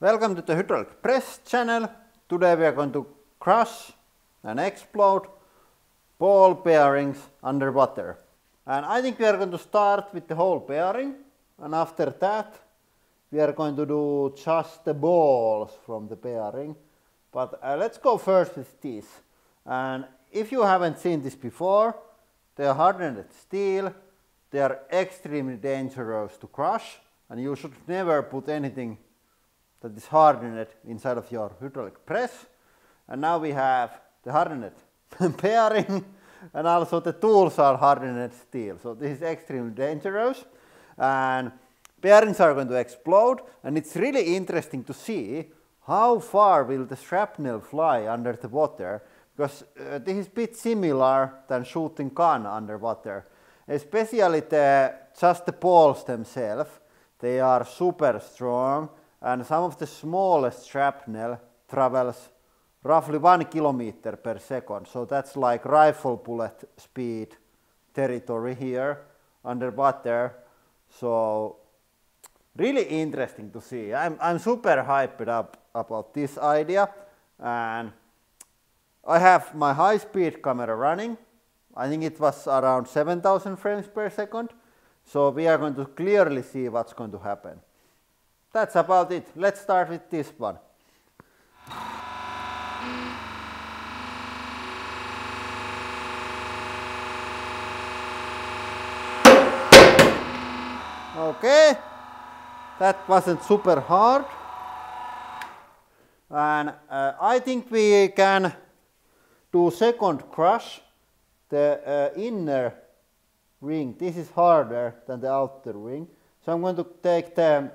Welcome to the Hydraulic Press Channel. Today we are going to crush and explode ball bearings underwater. And I think we are going to start with the whole bearing, and after that we are going to do just the balls from the bearing. But let's go first with this. And if you haven't seen this before, they are hardened steel, they are extremely dangerous to crush, and you should never put anything that is hardened inside of your hydraulic press. And now we have the hardened bearing, and also the tools are hardened steel, so this is extremely dangerous. And bearings are going to explode, and it's really interesting to see how far will the shrapnel fly under the water, because this is a bit similar than shooting gun underwater, especially just the balls themselves. They are super strong, and some of the smallest shrapnel travels roughly 1 kilometer per second. So that's like rifle bullet speed territory here underwater. So really interesting to see. I'm super hyped up about this idea, and I have my high-speed camera running. I think it was around 7,000 frames per second. So we are going to clearly see what's going to happen. That's about it. Let's start with this one. Okay, that wasn't super hard, and I think we can do second crush, the inner ring. This is harder than the outer ring, so I'm going to take the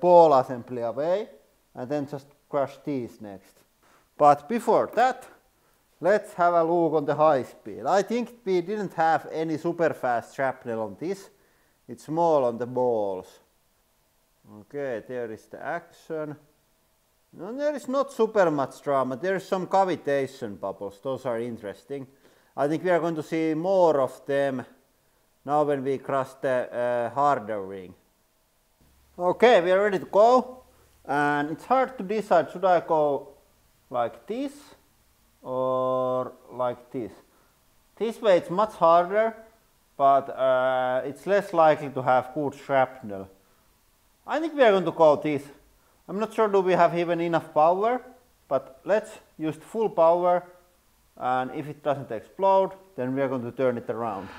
ball assembly away and then just crush these next. But before that, let's have a look on the high speed. I think we didn't have any super fast shrapnel on this. It's small on the balls. Okay, there is the action. No, there is not super much drama. There is some cavitation bubbles. Those are interesting. I think we are going to see more of them now when we crush the harder ring. Okay, we are ready to go, and it's hard to decide, should I go like this or like this. This way it's much harder, but it's less likely to have good shrapnel. I think we are going to go this. I'm not sure do we have even enough power, but let's use the full power, and if it doesn't explode, then we are going to turn it around.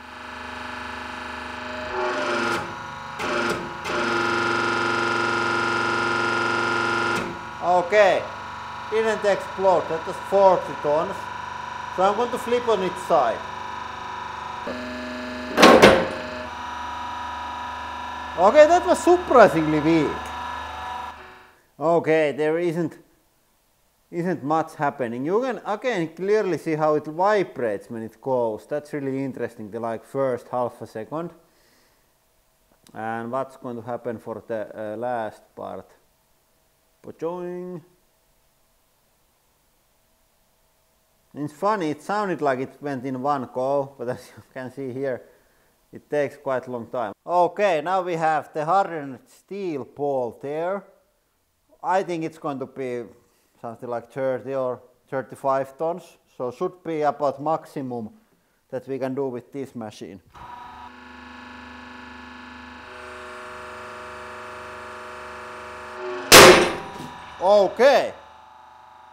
Okay, didn't explode, that was 40 tons, so I'm going to flip on its side. Okay, that was surprisingly weak. Okay, there isn't much happening. You can again clearly see how it vibrates when it goes. That's really interesting, the like first half a second. And what's going to happen for the last part? Pojoing. It's funny, it sounded like it went in one go, but as you can see here, it takes quite a long time. Okay, now we have the hardened steel ball there. I think it's going to be something like 30 or 35 tons, so should be about maximum that we can do with this machine. Okay,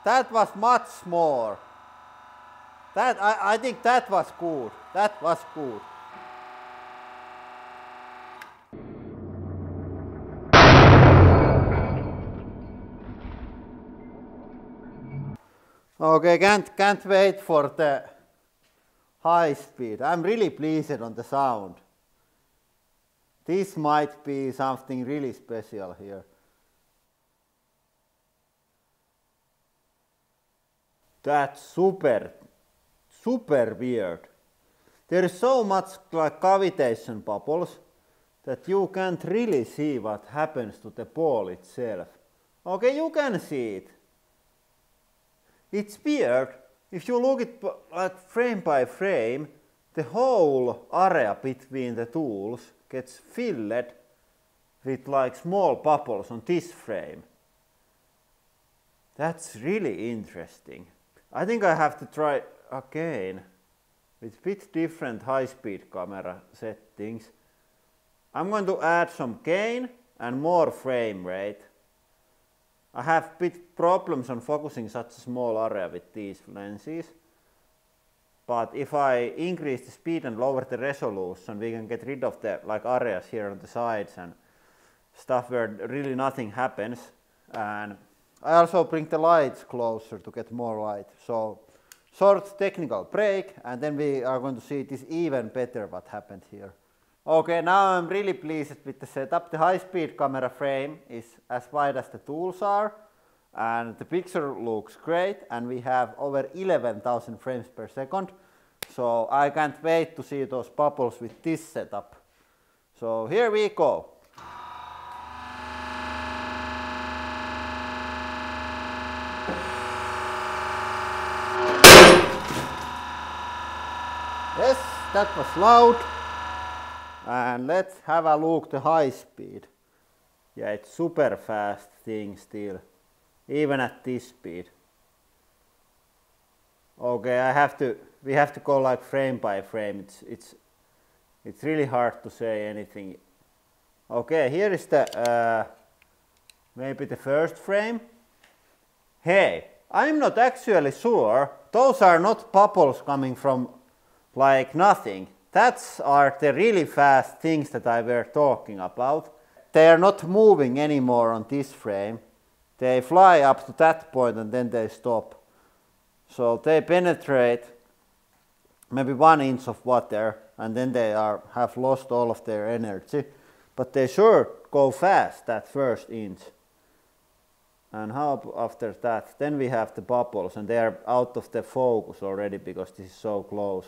that was much more. That I think that was good. That was good. Okay, can't wait for the high speed. I'm really pleased on the sound. This might be something really special here. That's super weird. There is so much like cavitation bubbles that you can't really see what happens to the ball itself. Okay, you can see it. It's weird. If you look at frame by frame, the whole area between the tools gets filled with like small bubbles on this frame. That's really interesting. I think I have to try again with a bit different high-speed camera settings. I'm going to add some gain and more frame rate. I have bit problems on focusing such a small area with these lenses, but if I increase the speed and lower the resolution, we can get rid of the like areas here on the sides and stuff where really nothing happens. And I also bring the lights closer to get more light. So short technical break, and then we are going to see this even better what happened here. Okay, now I'm really pleased with the setup. The high-speed camera frame is as wide as the tools are, and the picture looks great, and we have over 11,000 frames per second. So I can't wait to see those bubbles with this setup. So here we go. Yes, that was loud. And let's have a look at the high speed. Yeah, it's super fast thing still, even at this speed. Okay, we have to go like frame by frame. It's really hard to say anything. Okay, here is the maybe the first frame. Hey, I'm not actually sure. Those are not bubbles coming from like nothing. That's are the really fast things that I were talking about. They are not moving anymore on this frame. They fly up to that point and then they stop. So they penetrate maybe 1 inch of water and then they are, have lost all of their energy. But they sure go fast that first inch. And how after that? Then we have the bubbles and they are out of the focus already because this is so close.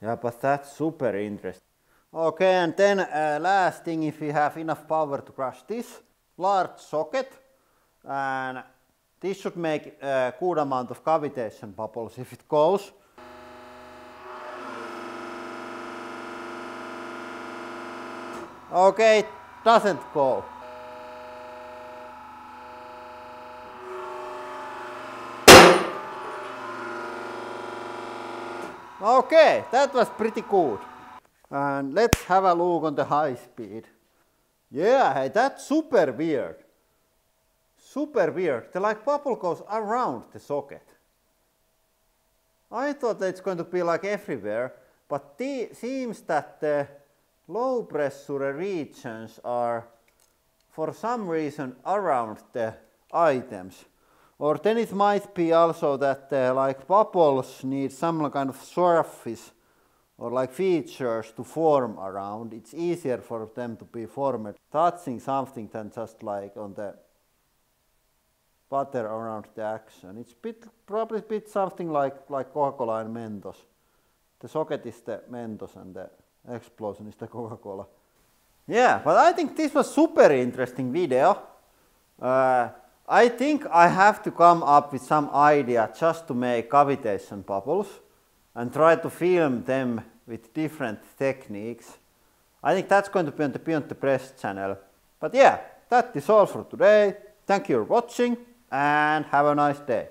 Yeah, but that's super interesting. Okay, and then last thing, if we have enough power to crush this large socket, and this should make a good amount of cavitation bubbles if it goes. Okay, it doesn't go. Okay, that was pretty good. And let's have a look on the high speed. Yeah, hey, that's super weird. Super weird. The like bubble goes around the socket. I thought that it's going to be like everywhere, but it seems that the low pressure regions are for some reason around the items. Or then it might be also that like bubbles need some kind of surface or like features to form around. It's easier for them to be formed touching something than just like on the water around the action. It's probably a bit something like Coca-Cola and Mentos. The socket is the Mentos and the explosion is the Coca-Cola. Yeah, but I think this was super interesting video. I think I have to come up with some idea just to make cavitation bubbles and try to film them with different techniques. I think that's going to be on the Beyond the Press channel. But yeah, that is all for today. Thank you for watching and have a nice day.